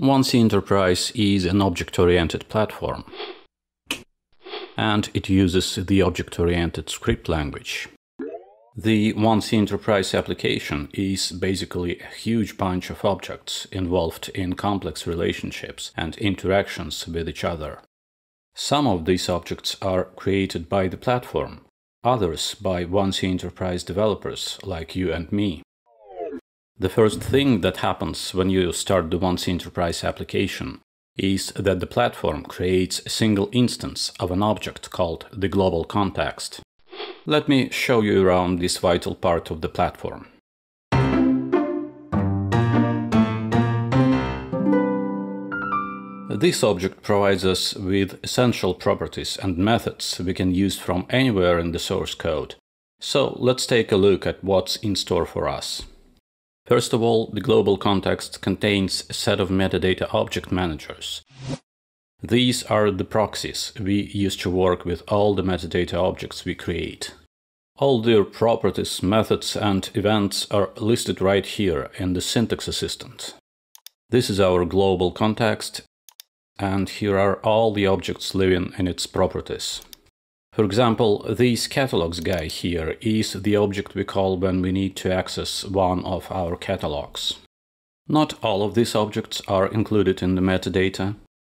1CEnterprise is an object-oriented platform, and it uses the object-oriented script language. The 1CEnterprise application is basically a huge bunch of objects involved in complex relationships and interactions with each other. Some of these objects are created by the platform, others by 1CEnterprise developers like you and me. The first thing that happens when you start the 1CEnterprise application is that the platform creates a single instance of an object called the Global Context. Let me show you around this vital part of the platform. This object provides us with essential properties and methods we can use from anywhere in the source code. So let's take a look at what's in store for us. First of all, the Global Context contains a set of metadata object managers. These are the proxies we use to work with all the metadata objects we create. All their properties, methods, and events are listed right here in the Syntax Assistant. This is our Global Context, and here are all the objects living in its properties. For example, this catalogs guy here is the object we call when we need to access one of our catalogs. Not all of these objects are included in the metadata.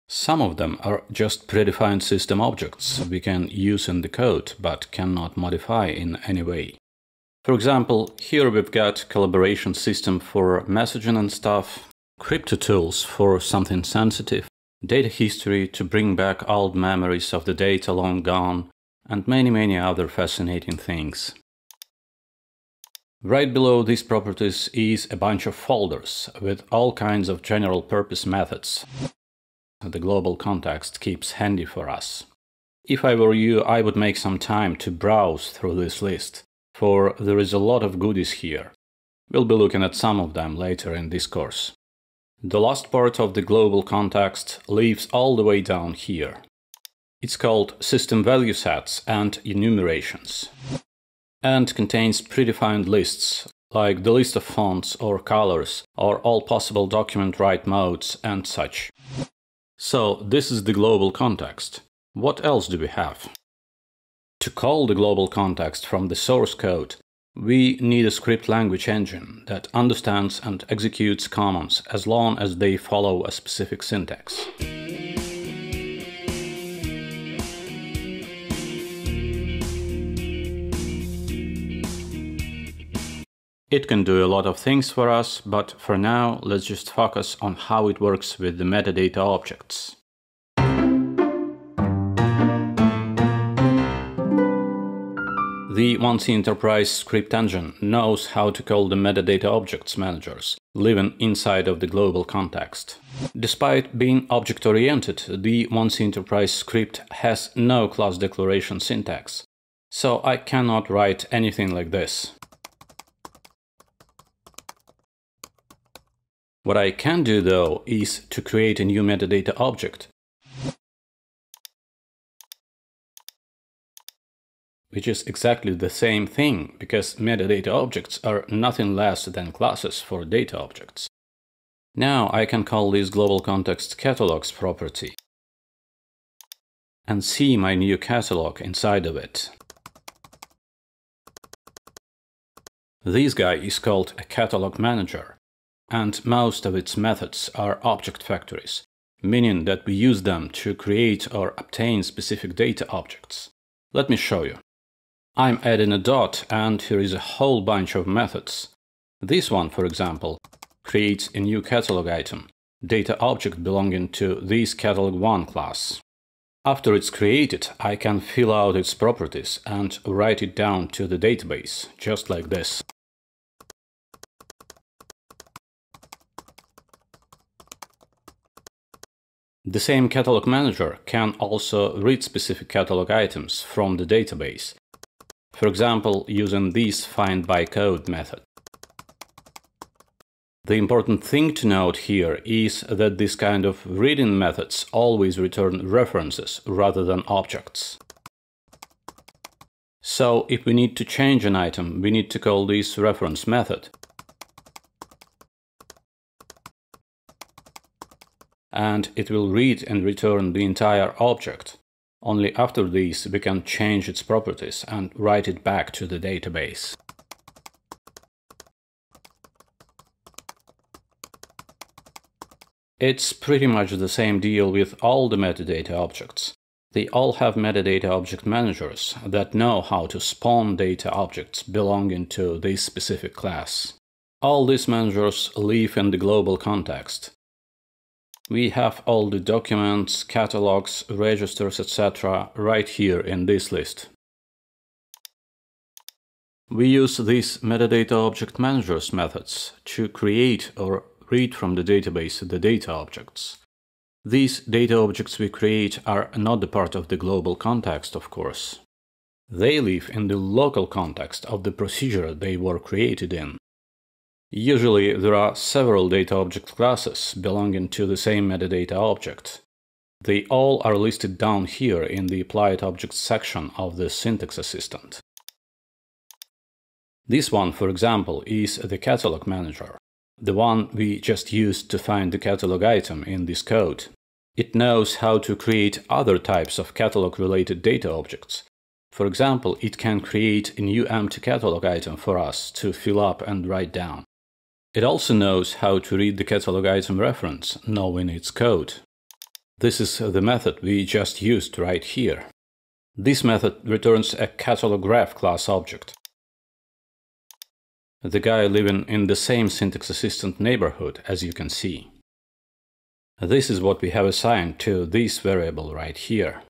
Some of them are just predefined system objects we can use in the code, but cannot modify in any way. For example, here we've got CollaborationSystem for messaging and stuff, CryptoTools for something sensitive, DataHistory to bring back old memories of the data long gone, and many other fascinating things. Right below these properties is a bunch of folders with all kinds of general purpose methods. The Global Context keeps handy for us. If I were you, I would make some time to browse through this list, for there is a lot of goodies here. We'll be looking at some of them later in this course. The last part of the Global Context lives all the way down here. It's called System Value Sets and Enumerations, and contains predefined lists, like the list of fonts or colors, or all possible document write modes and such. So, this is the Global Context. What else do we have? To call the Global Context from the source code, we need a script language engine that understands and executes commands as long as they follow a specific syntax. It can do a lot of things for us, but for now, let's just focus on how it works with the metadata objects. The 1CEnterprise script engine knows how to call the metadata objects managers, living inside of the Global Context. Despite being object-oriented, the 1CEnterprise script has no class declaration syntax, so I cannot write anything like this. What I can do, though, is to create a new metadata object, which is exactly the same thing, because metadata objects are nothing less than classes for data objects. Now I can call this Global Context Catalogs property and see my new catalog inside of it. This guy is called a catalog manager, and most of its methods are object factories, meaning that we use them to create or obtain specific data objects. Let me show you. I'm adding a dot, and here is a whole bunch of methods. This one, for example, creates a new catalog item, data object belonging to this Catalog1 class. After it's created, I can fill out its properties and write it down to the database, just like this. The same catalog manager can also read specific catalog items from the database, for example, using this findByCode method. The important thing to note here is that this kind of reading methods always return references rather than objects. So, if we need to change an item, we need to call this reference method. and it will read and return the entire object. Only after this we can change its properties and write it back to the database. It's pretty much the same deal with all the metadata objects. They all have metadata object managers that know how to spawn data objects belonging to this specific class. All these managers live in the global context. We have all the documents, catalogs, registers, etc. right here in this list. We use these metadata object managers methods to create or read from the database the data objects. These data objects we create are not the part of the global context, of course. They live in the local context of the procedure they were created in. Usually there are several data object classes belonging to the same metadata object. They all are listed down here in the Applied Objects section of the Syntax Assistant. This one, for example, is the catalog manager. The one we just used to find the catalog item in this code. It knows how to create other types of catalog-related data objects. For example, it can create a new empty catalog item for us to fill up and write down. It also knows how to read the catalog item reference, knowing its code. This is the method we just used right here. This method returns a CatalogRef class object. The guy living in the same Syntax Assistant neighborhood, as you can see. This is what we have assigned to this variable right here.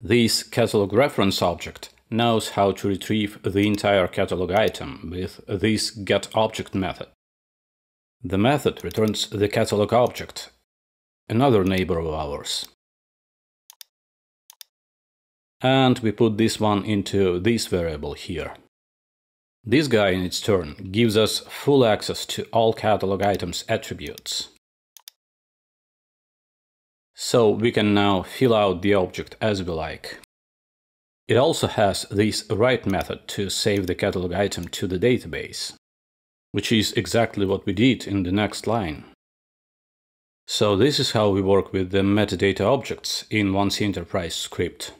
This catalog reference object knows how to retrieve the entire catalog item with this getObject method. The method returns the catalog object, another neighbor of ours. And we put this one into this variable here. This guy, in its turn, gives us full access to all catalog items attributes. So we can now fill out the object as we like. It also has this write method to save the catalog item to the database, which is exactly what we did in the next line. So this is how we work with the metadata objects in 1CEnterprise script.